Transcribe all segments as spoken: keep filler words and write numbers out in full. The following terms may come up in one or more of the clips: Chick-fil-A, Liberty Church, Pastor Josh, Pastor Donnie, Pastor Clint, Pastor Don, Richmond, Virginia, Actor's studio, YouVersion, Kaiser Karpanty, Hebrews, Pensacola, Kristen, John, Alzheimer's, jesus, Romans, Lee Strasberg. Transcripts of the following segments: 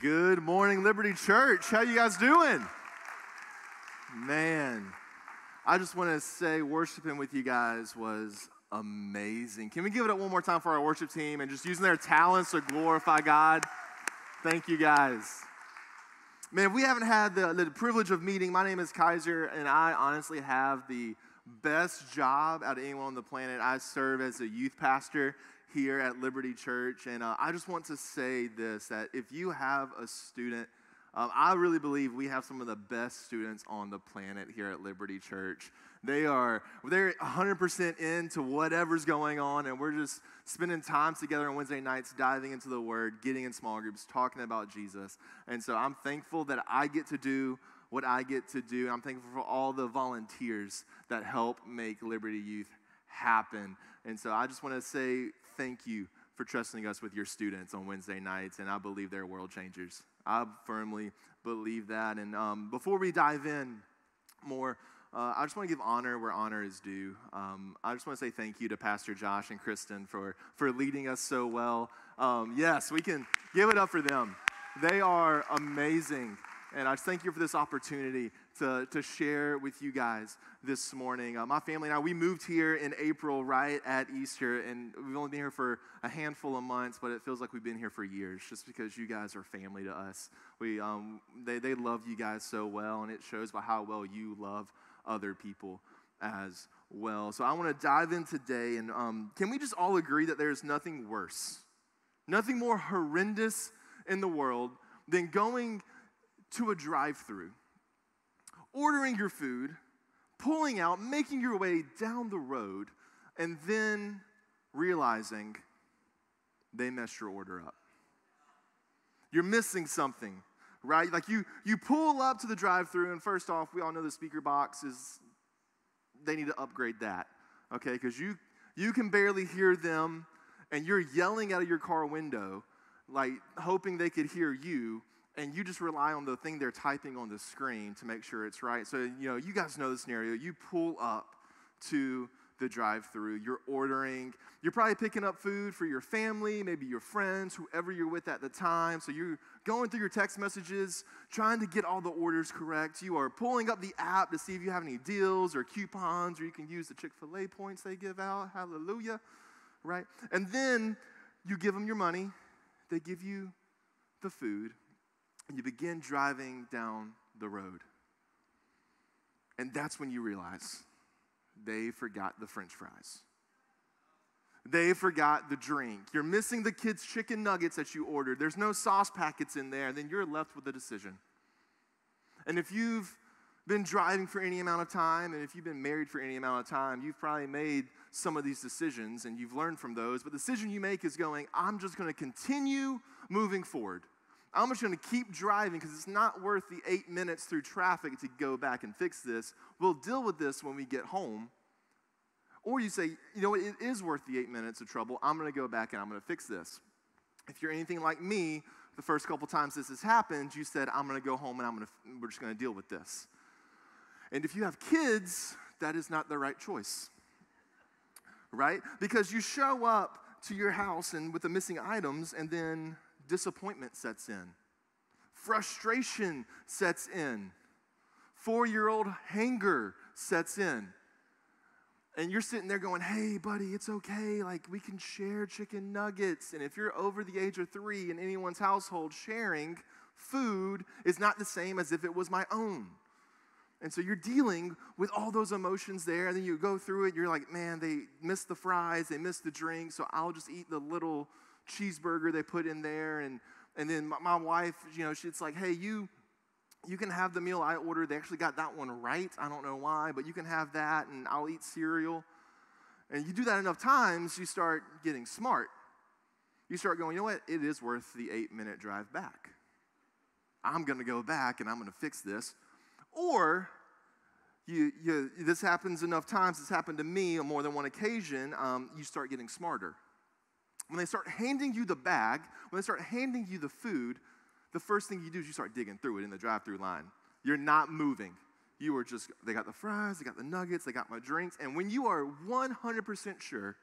Good morning, Liberty Church. How you guys doing? Man, I just want to say worshiping with you guys was amazing. Can we give it up one more time for our worship team and just using their talents to glorify God? Thank you, guys. Man, if we haven't had the, the privilege of meeting, my name is Kaiser, and I honestly have the best job out of anyone on the planet. I serve as a youth pastor here at Liberty Church, and uh, I just want to say this, that if you have a student, um, I really believe we have some of the best students on the planet here at Liberty Church. They are, they're one hundred percent into whatever's going on, and we're just spending time together on Wednesday nights, diving into the Word, getting in small groups, talking about Jesus. And so I'm thankful that I get to do what I get to do. I'm thankful for all the volunteers that help make Liberty Youth happen. And so I just want to say thank you for trusting us with your students on Wednesday nights, and I believe they're world changers. I firmly believe that. And um, before we dive in more, uh, I just want to give honor where honor is due. Um, I just want to say thank you to Pastor Josh and Kristen for, for leading us so well. Um, yes, we can give it up for them. They are amazing. And I thank you for this opportunity to, to share with you guys this morning. Uh, my family and I, we moved here in April right at Easter, and we've only been here for a handful of months, but it feels like we've been here for years just because you guys are family to us. We, um, they, they love you guys so well, and it shows by how well you love other people as well. So I want to dive in today, and um, can we just all agree that there's nothing worse, nothing more horrendous in the world than going to a drive-thru, ordering your food, pulling out, making your way down the road, and then realizing they messed your order up. You're missing something, right? Like you, you pull up to the drive-thru, and first off, we all know the speaker box is, they need to upgrade that, okay? Because you, you can barely hear them, and you're yelling out of your car window, like hoping they could hear you, and you just rely on the thing they're typing on the screen to make sure it's right. So, you know, you guys know the scenario. You pull up to the drive-thru. You're ordering. You're probably picking up food for your family, maybe your friends, whoever you're with at the time. So you're going through your text messages, trying to get all the orders correct. You are pulling up the app to see if you have any deals or coupons, or you can use the Chick-fil-A points they give out. Hallelujah, right? And then you give them your money. They give you the food. And you begin driving down the road. And that's when you realize they forgot the French fries. They forgot the drink. You're missing the kids' chicken nuggets that you ordered. There's no sauce packets in there. Then you're left with a decision. And if you've been driving for any amount of time, and if you've been married for any amount of time, you've probably made some of these decisions, and you've learned from those. But the decision you make is going, I'm just going to continue moving forward. I'm just going to keep driving because it's not worth the eight minutes through traffic to go back and fix this. We'll deal with this when we get home. Or you say, you know what, it is worth the eight minutes of trouble. I'm going to go back and I'm going to fix this. If you're anything like me, the first couple times this has happened, you said, I'm going to go home and I'm going to, we're just going to deal with this. And if you have kids, that is not the right choice, right? Because you show up to your house and with the missing items, and then disappointment sets in. Frustration sets in. Four-year-old anger sets in. And you're sitting there going, hey, buddy, it's okay. Like, we can share chicken nuggets. And if you're over the age of three in anyone's household, sharing food is not the same as if it was my own. And so you're dealing with all those emotions there. And then you go through it. You're like, man, they missed the fries. They missed the drink. So I'll just eat the little cheeseburger they put in there, and and then my, my wife, you know, she's like, hey, you you can have the meal I ordered. They actually got that one right. I don't know why, but you can have that, and I'll eat cereal. And you do that enough times, you start getting smart. You start going, you know what? It is worth the eight-minute drive back. I'm going to go back, and I'm going to fix this. Or you, you this happens enough times. This happened to me on more than one occasion. Um, you start getting smarter. When they start handing you the bag, when they start handing you the food, the first thing you do is you start digging through it in the drive-thru line. You're not moving. You are just, they got the fries, they got the nuggets, they got my drinks. And when you are one hundred percent sure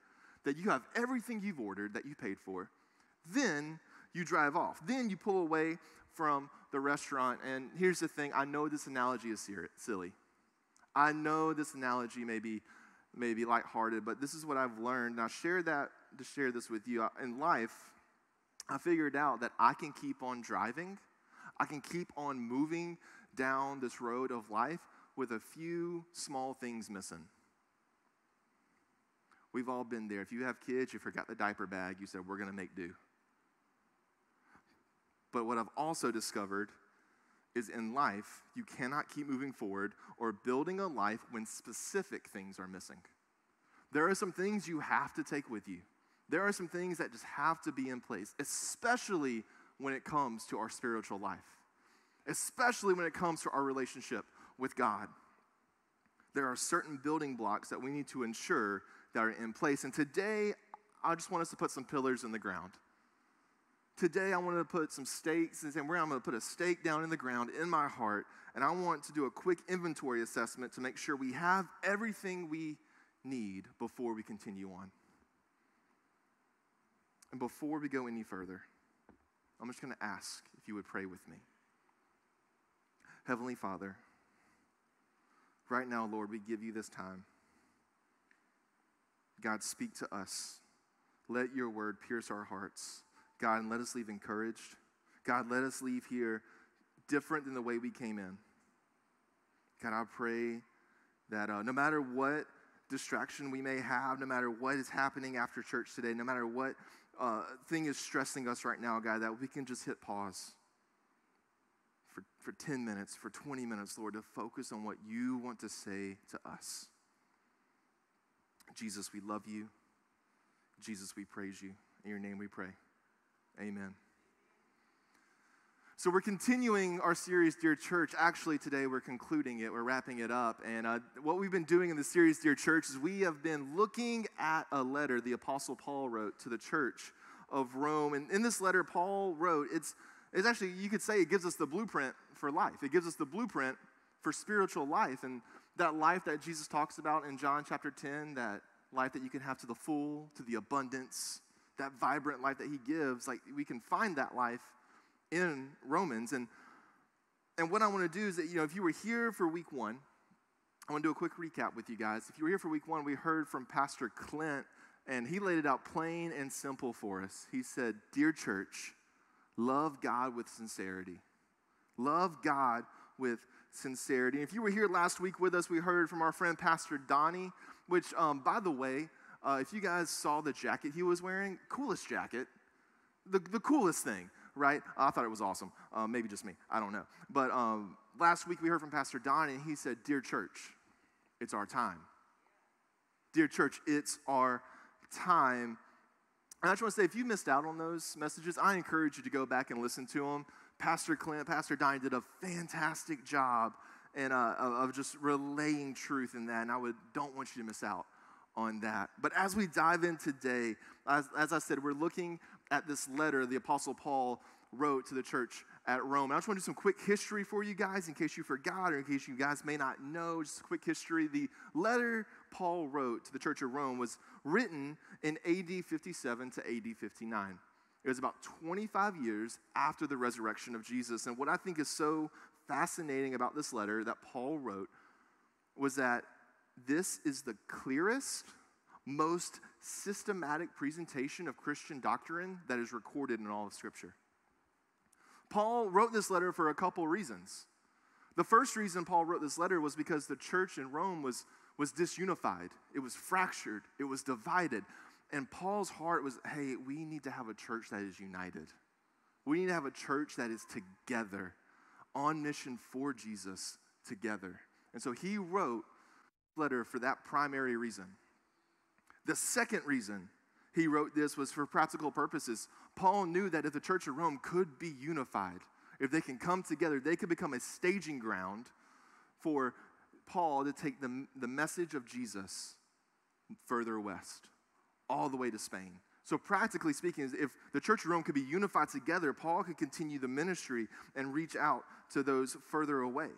that you have everything you've ordered that you paid for, then you drive off. Then you pull away from the restaurant. And here's the thing. I know this analogy is silly. I know this analogy may be, may be lighthearted, but this is what I've learned. And I share that to share this with you. In life, I figured out that I can keep on driving. I can keep on moving down this road of life with a few small things missing. We've all been there. If you have kids, you forgot the diaper bag. You said, we're going to make do. But what I've also discovered is in life, you cannot keep moving forward or building a life when specific things are missing. There are some things you have to take with you. There are some things that just have to be in place, especially when it comes to our spiritual life, especially when it comes to our relationship with God. There are certain building blocks that we need to ensure that are in place. And today, I just want us to put some pillars in the ground. Today, I want to put some stakes and say, I'm going to put a stake down in the ground in my heart, and I want to do a quick inventory assessment to make sure we have everything we need before we continue on. And before we go any further, I'm just going to ask if you would pray with me. Heavenly Father, right now, Lord, we give you this time. God, speak to us. Let your word pierce our hearts. God, and let us leave encouraged. God, let us leave here different than the way we came in. God, I pray that uh, no matter what distraction we may have, no matter what is happening after church today, no matter what uh, thing is stressing us right now, God, that we can just hit pause for, for ten minutes, for twenty minutes, Lord, to focus on what you want to say to us. Jesus, we love you. Jesus, we praise you. In your name we pray. Amen. So we're continuing our series, Dear Church. Actually, today we're concluding it. We're wrapping it up. And uh, what we've been doing in the series, Dear Church, is we have been looking at a letter the Apostle Paul wrote to the church of Rome. And in this letter, Paul wrote, it's, it's actually, you could say it gives us the blueprint for life. It gives us the blueprint for spiritual life. And that life that Jesus talks about in John chapter ten, that life that you can have to the full, to the abundance, that vibrant life that he gives, like we can find that life in Romans. And and what I want to do is that, you know, if you were here for week one, I want to do a quick recap with you guys. If you were here for week one, we heard from Pastor Clint, and he laid it out plain and simple for us. He said, Dear church, love God with sincerity. Love God with sincerity. And if you were here last week with us, we heard from our friend Pastor Donnie, which, um, by the way, Uh, if you guys saw the jacket he was wearing, coolest jacket, the, the coolest thing, right? I thought it was awesome. Uh, maybe just me. I don't know. But um, last week we heard from Pastor Don, and he said, Dear church, it's our time. Dear church, it's our time. And I just want to say, if you missed out on those messages, I encourage you to go back and listen to them. Pastor Clint, Pastor Don did a fantastic job and uh, of just relaying truth in that, and I would don't want you to miss out on that. But as we dive in today, as, as I said, we're looking at this letter the Apostle Paul wrote to the church at Rome. And I just want to do some quick history for you guys in case you forgot or in case you guys may not know. Just a quick history. The letter Paul wrote to the church of Rome was written in A D fifty-seven to A D fifty-nine. It was about twenty-five years after the resurrection of Jesus. And what I think is so fascinating about this letter that Paul wrote was that this is the clearest, most systematic presentation of Christian doctrine that is recorded in all of Scripture. Paul wrote this letter for a couple reasons. The first reason Paul wrote this letter was because the church in Rome was, was disunified. It was fractured. It was divided. And Paul's heart was, hey, we need to have a church that is united. We need to have a church that is together, on mission for Jesus together. And so he wrote letter for that primary reason. The second reason he wrote this was for practical purposes. Paul knew that if the church of Rome could be unified, if they can come together, they could become a staging ground for Paul to take the, the message of Jesus further west, all the way to Spain. So practically speaking, if the church of Rome could be unified together, Paul could continue the ministry and reach out to those further away.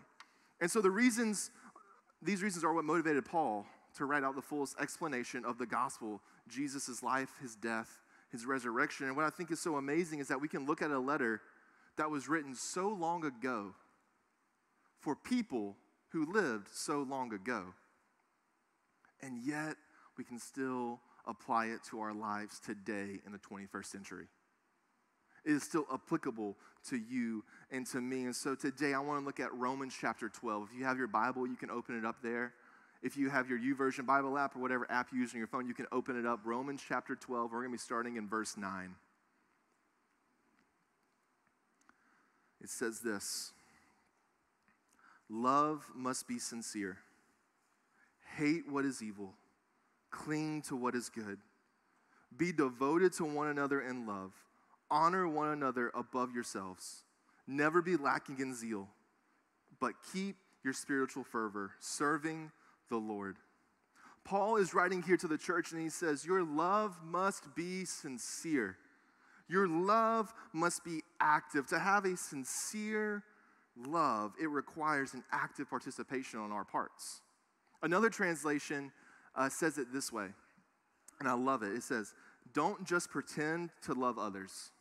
And so the reasons These reasons are what motivated Paul to write out the fullest explanation of the gospel, Jesus' life, his death, his resurrection. And what I think is so amazing is that we can look at a letter that was written so long ago for people who lived so long ago. And yet we can still apply it to our lives today in the twenty-first century. It is still applicable to you and to me. And so today I want to look at Romans chapter twelve. If you have your Bible, you can open it up there. If you have your YouVersion Bible app or whatever app you use on your phone, you can open it up. Romans chapter twelve, we're going to be starting in verse nine. It says this: love must be sincere. Hate what is evil. Cling to what is good. Be devoted to one another in love. Honor one another above yourselves. Never be lacking in zeal, but keep your spiritual fervor, serving the Lord. Paul is writing here to the church, and he says, your love must be sincere. Your love must be active. To have a sincere love, it requires an active participation on our parts. Another translation uh, says it this way, and I love it. It says, don't just pretend to love others.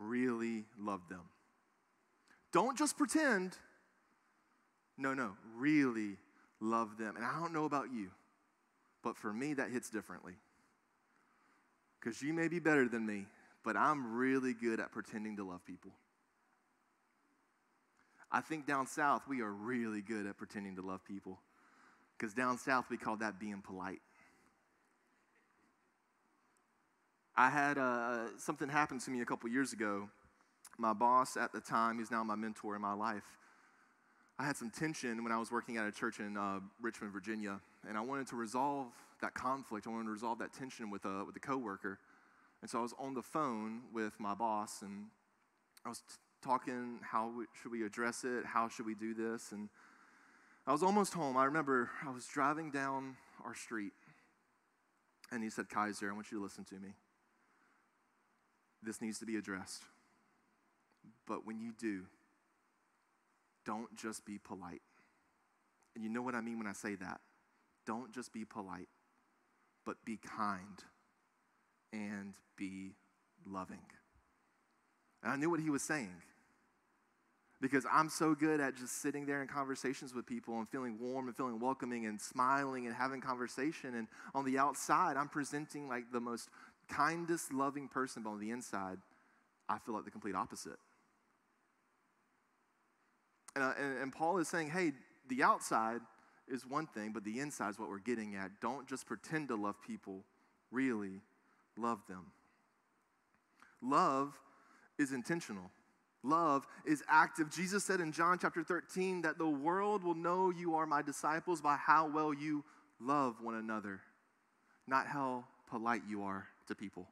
Really love them. Don't just pretend. No, no, really love them. And I don't know about you, but for me, that hits differently. Because you may be better than me, but I'm really good at pretending to love people. I think down south, we are really good at pretending to love people. Because down south, we call that being polite. I had uh, something happen to me a couple years ago. My boss at the time, he's now my mentor in my life. I had some tension when I was working at a church in uh, Richmond, Virginia, and I wanted to resolve that conflict. I wanted to resolve that tension with a with a coworker, and so I was on the phone with my boss, and I was t- talking how we, should we address it? How should we do this? And I was almost home. I remember I was driving down our street, and he said, "Kaiser, I want you to listen to me. This needs to be addressed. But when you do, don't just be polite." And you know what I mean when I say that. Don't just be polite, but be kind and be loving. And I knew what he was saying. Because I'm so good at just sitting there in conversations with people and feeling warm and feeling welcoming and smiling and having conversation. And on the outside, I'm presenting like the most kindest, loving person, but on the inside, I feel like the complete opposite. And, uh, and, and Paul is saying, hey, the outside is one thing, but the inside is what we're getting at. Don't just pretend to love people, really love them. Love is intentional. Love is active. Jesus said in John chapter thirteen that the world will know you are my disciples by how well you love one another, not how polite you are to people.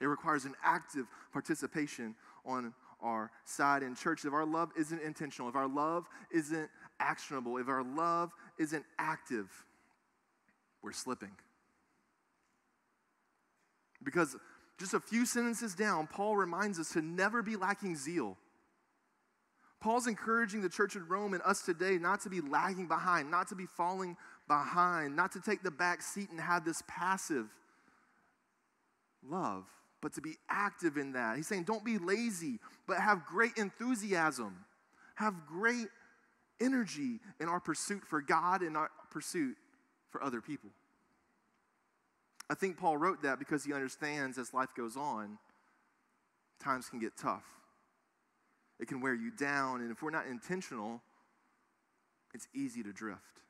It requires an active participation on our side in church. If our love isn't intentional, if our love isn't actionable, if our love isn't active, we're slipping. Because just a few sentences down, Paul reminds us to never be lacking zeal. Paul's encouraging the church in Rome and us today not to be lagging behind, not to be falling behind, not to take the back seat and have this passive love, but to be active in that. He's saying don't be lazy, but have great enthusiasm, have great energy in our pursuit for God and our pursuit for other people. I think Paul wrote that because he understands as life goes on, times can get tough. It can wear you down, and if we're not intentional, it's easy to drift.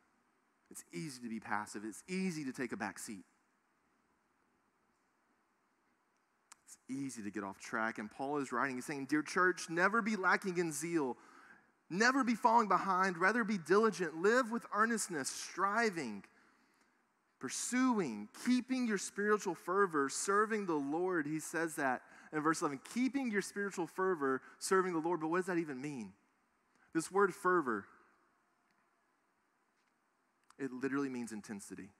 It's easy to be passive. It's easy to take a back seat. It's easy to get off track. And Paul is writing, he's saying, dear church, never be lacking in zeal. Never be falling behind. Rather be diligent. Live with earnestness, striving, pursuing, keeping your spiritual fervor, serving the Lord. He says that in verse eleven, keeping your spiritual fervor, serving the Lord. But what does that even mean? This word fervor, it literally means intensity.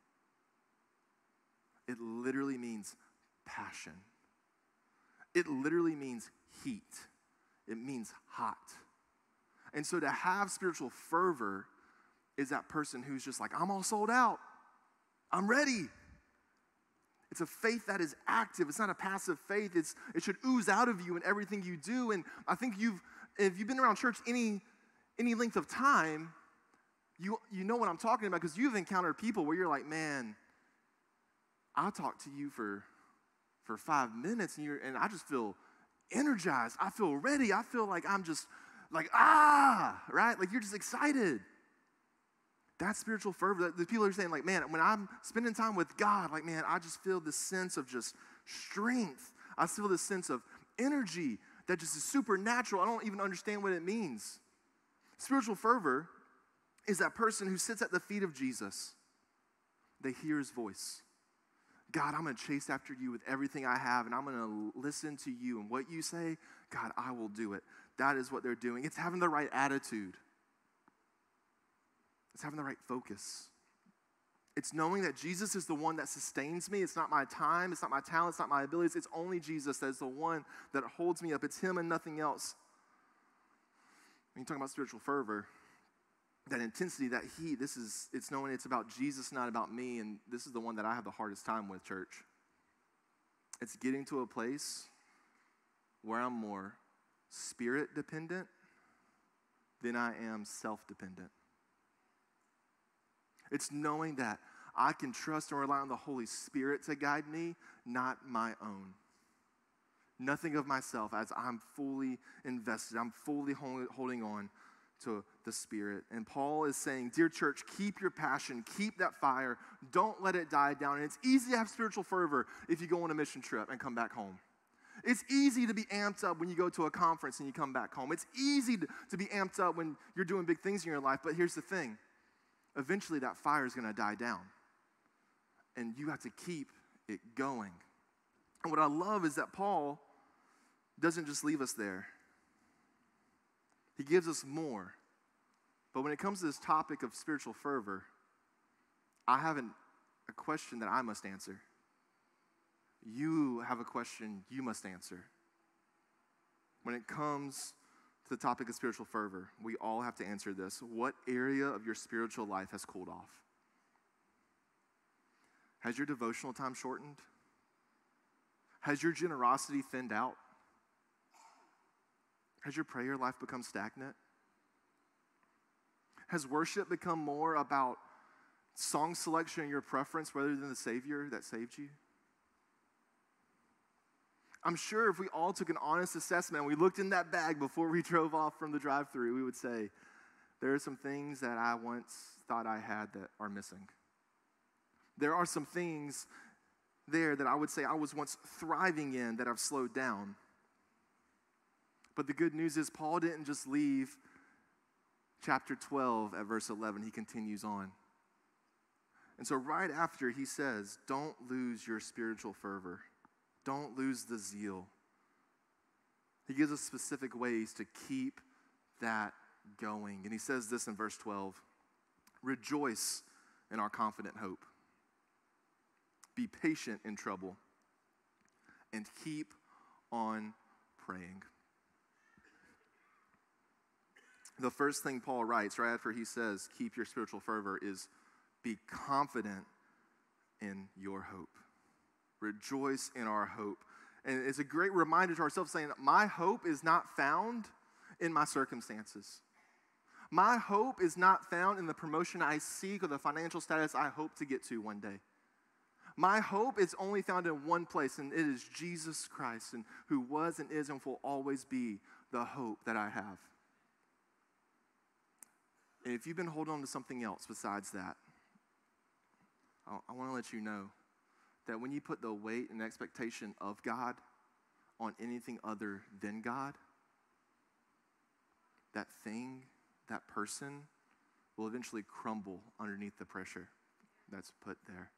It literally means passion. It literally means heat. It means hot. And so to have spiritual fervor is that person who's just like, I'm all sold out. I'm ready. It's a faith that is active. It's not a passive faith. It's, it should ooze out of you in everything you do. And I think you've, if you've been around church any any length of time, you you know what I'm talking about, because you've encountered people where you're like, man, I talked to you for for five minutes, and you're and I just feel energized. I feel ready. I feel like I'm just like, ah, right? Like you're just excited. That's spiritual fervor. The people are saying, like, man, when I'm spending time with God, like, man, I just feel this sense of just strength. I feel this sense of energy that just is supernatural. I don't even understand what it means. Spiritual fervor is that person who sits at the feet of Jesus. They hear his voice. God, I'm going to chase after you with everything I have, and I'm going to listen to you. And what you say, God, I will do it. That is what they're doing. It's having the right attitude. It's having the right focus. It's knowing that Jesus is the one that sustains me. It's not my time. It's not my talent. It's not my abilities. It's only Jesus that is the one that holds me up. It's him and nothing else. When you talk about spiritual fervor, that intensity, that heat, this is, it's knowing it's about Jesus, not about me, and this is the one that I have the hardest time with, church. It's getting to a place where I'm more spirit-dependent than I am self-dependent. It's knowing that I can trust and rely on the Holy Spirit to guide me, not my own. Nothing of myself, as I'm fully invested. I'm fully hold, holding on to the Spirit. And Paul is saying, dear church, keep your passion. Keep that fire. Don't let it die down. And it's easy to have spiritual fervor if you go on a mission trip and come back home. It's easy to be amped up when you go to a conference and you come back home. It's easy to, to be amped up when you're doing big things in your life. But here's the thing. Eventually that fire is going to die down, and you have to keep it going. And what I love is that Paul doesn't just leave us there. He gives us more. But when it comes to this topic of spiritual fervor, I have an, a question that I must answer. You have a question you must answer. When it comes the topic of spiritual fervor, we all have to answer this. What area of your spiritual life has cooled off? Has your devotional time shortened? Has your generosity thinned out? Has your prayer life become stagnant? Has worship become more about song selection and your preference rather than the Savior that saved you? I'm sure if we all took an honest assessment and we looked in that bag before we drove off from the drive-thru, we would say, there are some things that I once thought I had that are missing. There are some things there that I would say I was once thriving in that I've slowed down. But the good news is Paul didn't just leave chapter twelve at verse eleven. He continues on. And so right after he says, don't lose your spiritual fervor. Don't lose the zeal. He gives us specific ways to keep that going. And he says this in verse twelve. Rejoice in our confident hope. Be patient in trouble. And keep on praying. The first thing Paul writes right after he says, keep your spiritual fervor, is be confident in your hope. Rejoice in our hope. And it's a great reminder to ourselves, saying that my hope is not found in my circumstances. My hope is not found in the promotion I seek or the financial status I hope to get to one day. My hope is only found in one place, and it is Jesus Christ, and who was and is and will always be the hope that I have. And if you've been holding on to something else besides that, I, I want to let you know that when you put the weight and expectation of God on anything other than God, that thing, that person, will eventually crumble underneath the pressure that's put there.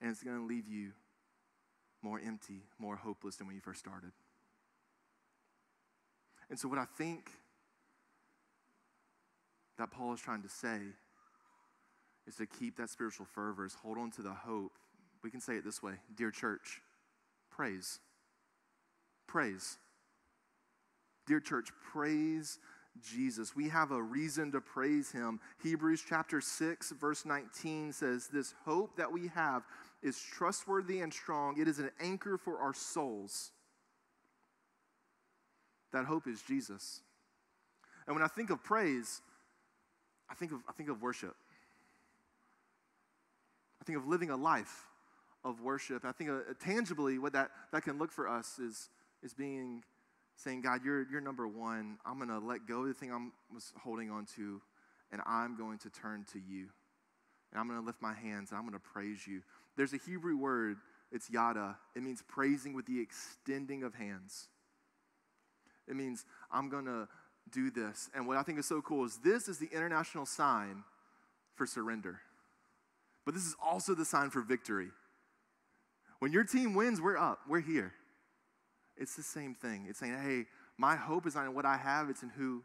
And it's going to leave you more empty, more hopeless than when you first started. And so what I think that Paul is trying to say is to keep that spiritual fervor, is hold on to the hope. We can say it this way, dear church, praise. Praise. Dear church, praise Jesus. We have a reason to praise him. Hebrews chapter six, verse nineteen says, "This hope that we have is trustworthy and strong. It is an anchor for our souls." That hope is Jesus. And when I think of praise, I think of, I think of worship. I think of living a life of worship. I think uh, tangibly what that, that can look for us is, is being saying, God, you're, you're number one. I'm going to let go of the thing I was holding on to, and I'm going to turn to you. And I'm going to lift my hands, and I'm going to praise you. There's a Hebrew word, it's yada. It means praising with the extending of hands. It means I'm going to do this. And what I think is so cool is this is the international sign for surrender. But this is also the sign for victory. When your team wins, we're up. We're here. It's the same thing. It's saying, hey, my hope is not in what I have. It's in who,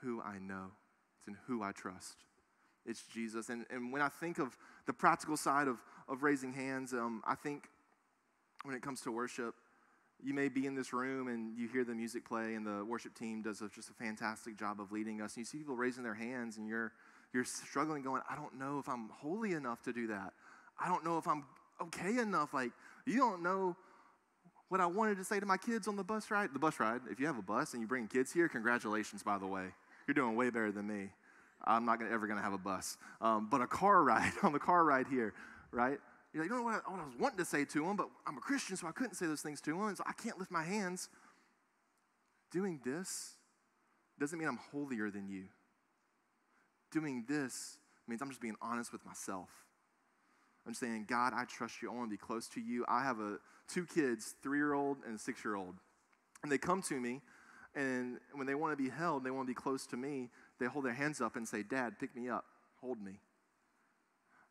who I know. It's in who I trust. It's Jesus. And, and when I think of the practical side of, of raising hands, um, I think when it comes to worship, you may be in this room and you hear the music play and the worship team does a, just a fantastic job of leading us. And you see people raising their hands and you're, you're struggling going, I don't know if I'm holy enough to do that. I don't know if I'm okay enough. Like, you don't know what I wanted to say to my kids on the bus ride. The bus ride, if you have a bus and you bring kids here, congratulations, by the way. You're doing way better than me. I'm not gonna, ever going to have a bus. Um, but a car ride, on the car ride here, right? You're like, you know what I, what I was wanting to say to them, but I'm a Christian, so I couldn't say those things to them, and so I can't lift my hands. Doing this doesn't mean I'm holier than you. Doing this means I'm just being honest with myself. I'm saying, God, I trust you. I want to be close to you. I have a, two kids, three-year-old and a six-year-old. And they come to me, and when they want to be held, they want to be close to me, they hold their hands up and say, Dad, pick me up. Hold me.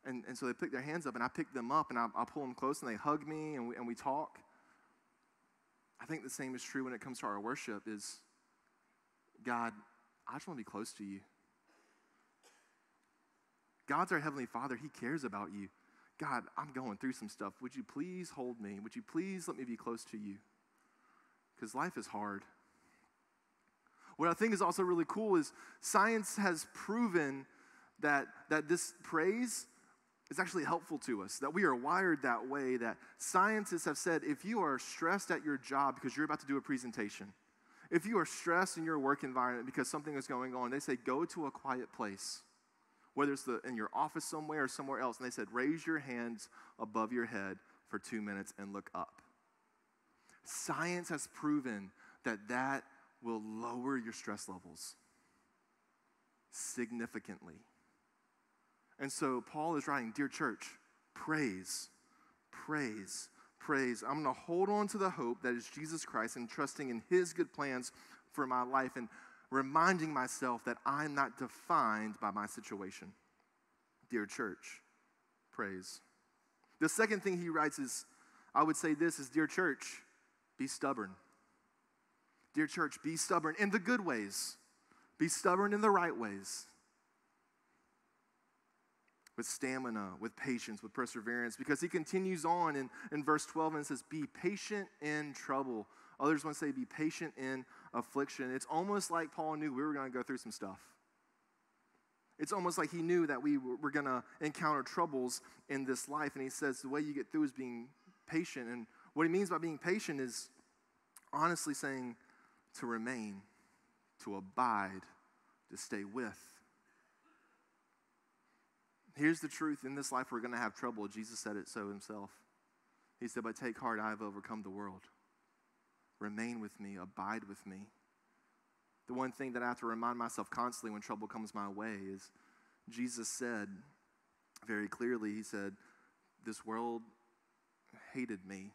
And, and so they pick their hands up, and I pick them up, and I, I pull them close, and they hug me, and we, and we talk. I think the same is true when it comes to our worship is, God, I just want to be close to you. God's our Heavenly Father. He cares about you. God, I'm going through some stuff. Would you please hold me? Would you please let me be close to you? Because life is hard. What I think is also really cool is science has proven that, that this praise is actually helpful to us, that we are wired that way, that scientists have said if you are stressed at your job because you're about to do a presentation, if you are stressed in your work environment because something is going on, they say go to a quiet place, whether it's the, in your office somewhere or somewhere else, and they said raise your hands above your head for two minutes and look up. Science has proven that that will lower your stress levels significantly. And so Paul is writing, dear church, praise, praise, praise. I'm going to hold on to the hope that is Jesus Christ and trusting in his good plans for my life and reminding myself that I'm not defined by my situation. Dear church, praise. The second thing he writes is, I would say this is, dear church, be stubborn. Dear church, be stubborn in the good ways. Be stubborn in the right ways. With stamina, with patience, with perseverance. Because he continues on in, in verse twelve and says, be patient in trouble. Others want to say, be patient in affliction. It's almost like Paul knew we were going to go through some stuff. It's almost like he knew that we were going to encounter troubles in this life. And he says the way you get through is being patient. And what he means by being patient is honestly saying, to remain, to abide, to stay with. Here's the truth. In this life, we're going to have trouble. Jesus said it so himself. He said, but take heart, I have overcome the world. Remain with me, abide with me. The one thing that I have to remind myself constantly when trouble comes my way is Jesus said very clearly, he said, this world hated me.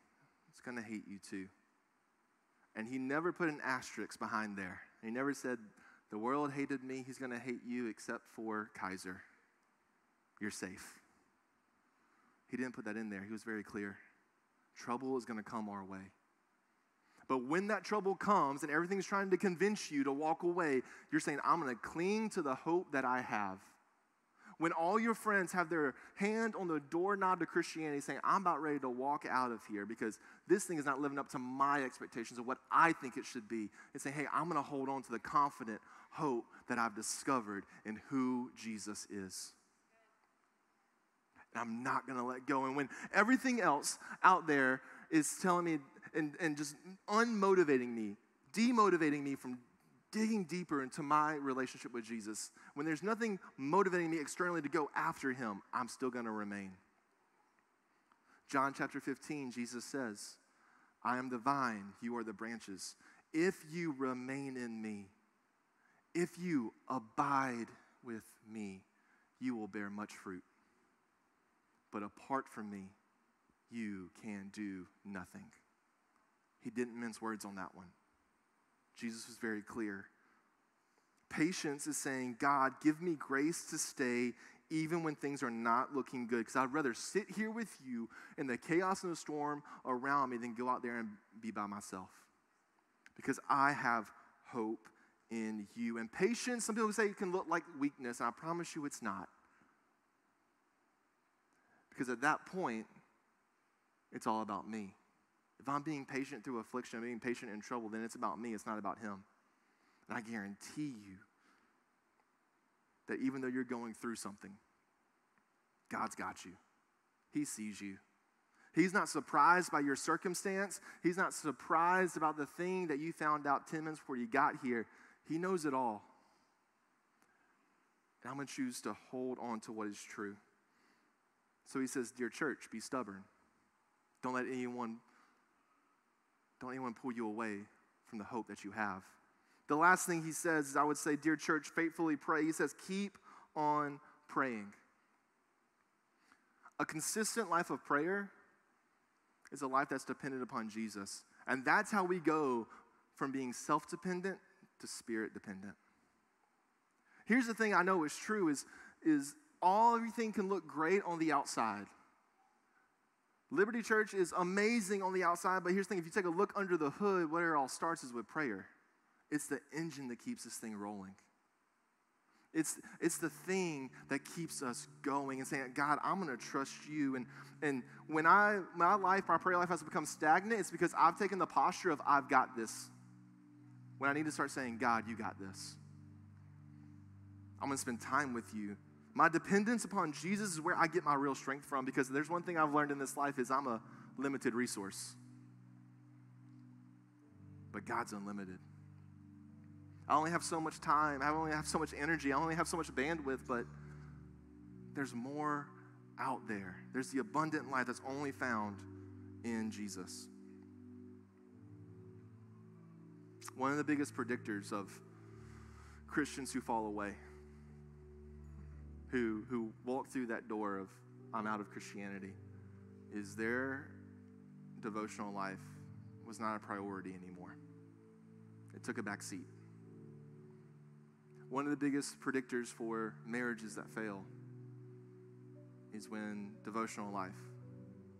It's going to hate you too. And he never put an asterisk behind there. He never said, the world hated me, he's going to hate you except for Kaiser. You're safe. He didn't put that in there. He was very clear. Trouble is going to come our way. But when that trouble comes and everything's trying to convince you to walk away, you're saying, I'm going to cling to the hope that I have. when all your friends have their hand on the doorknob to Christianity saying, I'm about ready to walk out of here because this thing is not living up to my expectations of what I think it should be, and say, hey, I'm going to hold on to the confident hope that I've discovered in who Jesus is. And I'm not going to let go. And when everything else out there is telling me and, and just unmotivating me, demotivating me from digging deeper into my relationship with Jesus, when there's nothing motivating me externally to go after him, I'm still going to remain. John chapter fifteen, Jesus says, I am the vine, you are the branches. If you remain in me, if you abide with me, you will bear much fruit. But apart from me, you can do nothing. He didn't mince words on that one. Jesus was very clear. Patience is saying, God, give me grace to stay even when things are not looking good, because I'd rather sit here with you in the chaos and the storm around me than go out there and be by myself, because I have hope in you. And patience, some people say it can look like weakness, and I promise you it's not, because at that point, it's all about me. If I'm being patient through affliction, I'm being patient in trouble, then it's about me, it's not about him. And I guarantee you that even though you're going through something, God's got you. He sees you. He's not surprised by your circumstance. He's not surprised about the thing that you found out ten minutes before you got here. He knows it all. And I'm going to choose to hold on to what is true. So he says, dear church, be stubborn. Don't let anyone... Don't anyone pull you away from the hope that you have. The last thing he says is, I would say, dear church, faithfully pray. He says, keep on praying. A consistent life of prayer is a life that's dependent upon Jesus. And that's how we go from being self-dependent to spirit-dependent. Here's the thing I know is true is, is all everything can look great on the outside. Liberty Church is amazing on the outside, but here's the thing, if you take a look under the hood, where it all starts is with prayer. It's the engine that keeps this thing rolling. It's, it's the thing that keeps us going and saying, God, I'm going to trust you. And, and when I my life, my prayer life has become stagnant, it's because I've taken the posture of I've got this. When I need to start saying, God, you got this. I'm going to spend time with you. My dependence upon Jesus is where I get my real strength from, because there's one thing I've learned in this life is I'm a limited resource. But God's unlimited. I only have so much time. I only have so much energy. I only have so much bandwidth, but there's more out there. There's the abundant life that's only found in Jesus. One of the biggest predictors of Christians who fall away, who who walk through that door of I'm out of Christianity, is their devotional life was not a priority anymore. It took a back seat. One of the biggest predictors for marriages that fail is when devotional life,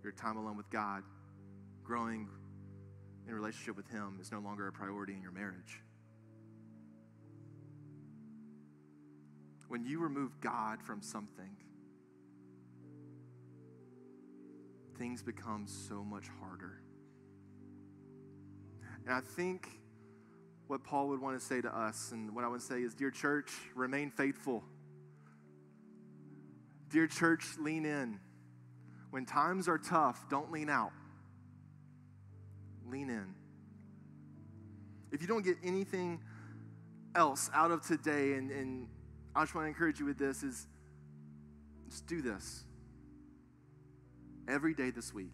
your time alone with God, growing in relationship with him, is no longer a priority in your marriage. When you remove God from something, things become so much harder. And I think what Paul would want to say to us, and what I would say is, dear church, remain faithful. Dear church, lean in. When times are tough, don't lean out. Lean in. If you don't get anything else out of today, and, and I just want to encourage you with this is just do this. Every day this week,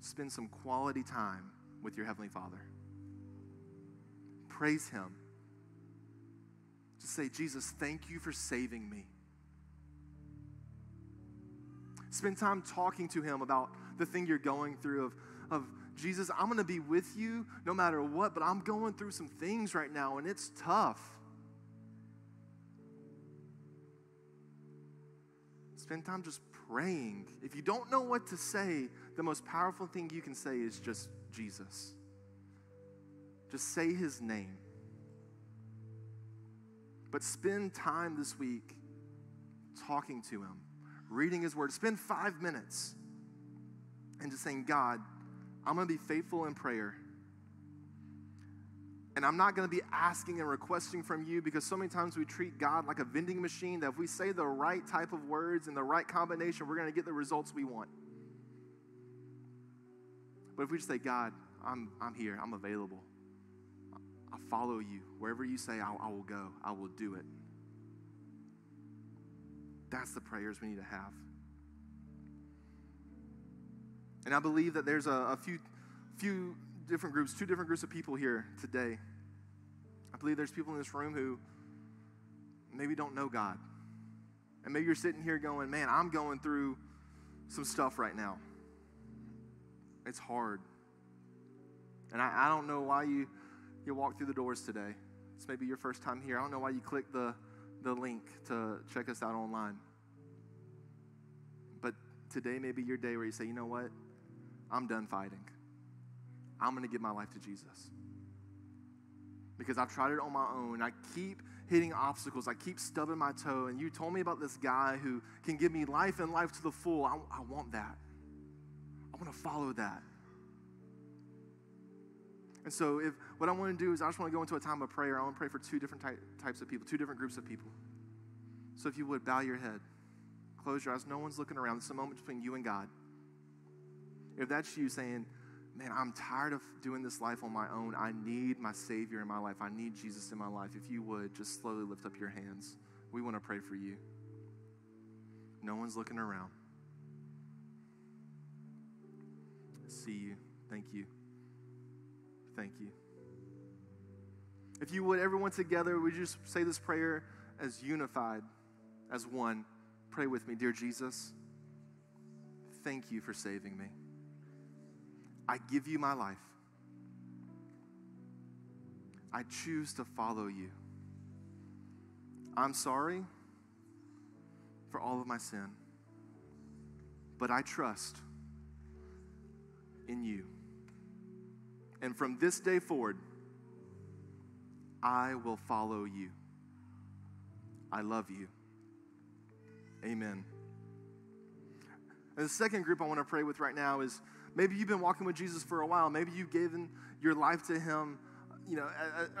spend some quality time with your Heavenly Father. Praise him. Just say, Jesus, thank you for saving me. Spend time talking to him about the thing you're going through of, of Jesus, I'm going to be with you no matter what, but I'm going through some things right now, and it's tough. Spend time just praying. If you don't know what to say, the most powerful thing you can say is just Jesus. Just say his name. But spend time this week talking to him, reading his word. Spend five minutes and just saying, God, I'm going to be faithful in prayer. And I'm not going to be asking and requesting from you, because so many times we treat God like a vending machine that if we say the right type of words and the right combination, we're going to get the results we want. But if we just say, God, I'm, I'm here. I'm available. I follow you. Wherever you say, I, I will go. I will do it. That's the prayers we need to have. And I believe that there's a, a few, few different groups, two different groups of people here today. I believe there's people in this room who maybe don't know God. And maybe you're sitting here going, man, I'm going through some stuff right now. It's hard. And I, I don't know why you, you walked through the doors today. It's maybe your first time here. I don't know why you clicked the, the link to check us out online. But today may be your day where you say, you know what? I'm done fighting. I'm going to give my life to Jesus. Because I've tried it on my own. I keep hitting obstacles. I keep stubbing my toe. And you told me about this guy who can give me life and life to the full. I, I want that. I want to follow that. And so if what I want to do is I just want to go into a time of prayer. I want to pray for two different ty- types of people, two different groups of people. So if you would, bow your head. Close your eyes. No one's looking around. It's a moment between you and God. If that's you saying, man, I'm tired of doing this life on my own. I need my Savior in my life. I need Jesus in my life. If you would, just slowly lift up your hands. We want to pray for you. No one's looking around. See you. Thank you. Thank you. If you would, everyone together, would you just say this prayer as unified, as one? Pray with me. Dear Jesus, thank you for saving me. I give you my life. I choose to follow you. I'm sorry for all of my sin, but I trust in you. And from this day forward, I will follow you. I love you. Amen. And the second group I want to pray with right now is maybe you've been walking with Jesus for a while. Maybe you've given your life to him, you know,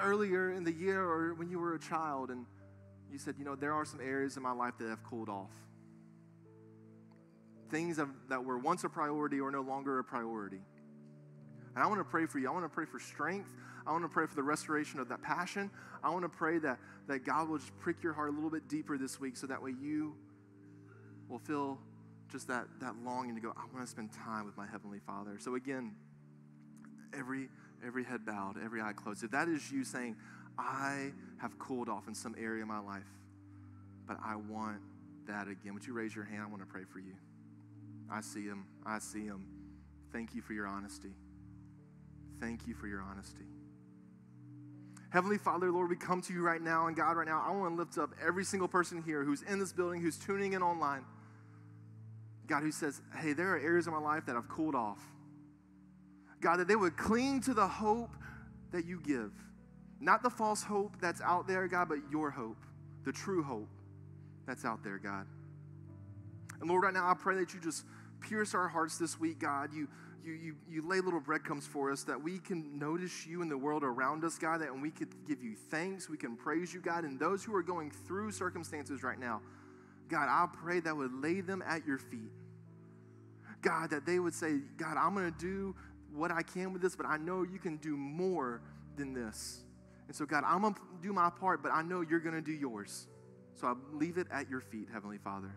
earlier in the year or when you were a child, and you said, you know, there are some areas in my life that have cooled off. Things that were once a priority are no longer a priority. And I want to pray for you. I want to pray for strength. I want to pray for the restoration of that passion. I want to pray that, that God will just prick your heart a little bit deeper this week, so that way you will feel just that, that longing to go, I want to spend time with my Heavenly Father. So again, every, every head bowed, every eye closed. If that is you saying, I have cooled off in some area of my life, but I want that again, would you raise your hand? I want to pray for you. I see him. I see him. Thank you for your honesty. Thank you for your honesty. Heavenly Father, Lord, we come to you right now, and God, right now, I want to lift up every single person here who's in this building, who's tuning in online. God, who says, hey, there are areas of my life that I've cooled off. God, that they would cling to the hope that you give. Not the false hope that's out there, God, but your hope, the true hope that's out there, God. And Lord, right now, I pray that you just pierce our hearts this week, God. You You, you, you lay little breadcrumbs for us that we can notice you in the world around us, God, that we could give you thanks, we can praise you, God. And those who are going through circumstances right now, God, I pray that would lay them at your feet. God, that they would say, God, I'm going to do what I can with this, but I know you can do more than this. And so, God, I'm going to do my part, but I know you're going to do yours. So I leave it at your feet, Heavenly Father.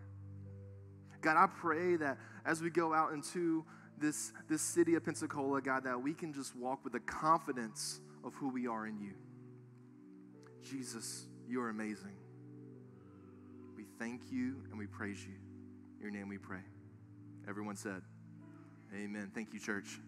God, I pray that as we go out into This, this city of Pensacola, God, that we can just walk with the confidence of who we are in you. Jesus, you're amazing. We thank you and we praise you. In your name we pray. Everyone said, amen. Thank you, church.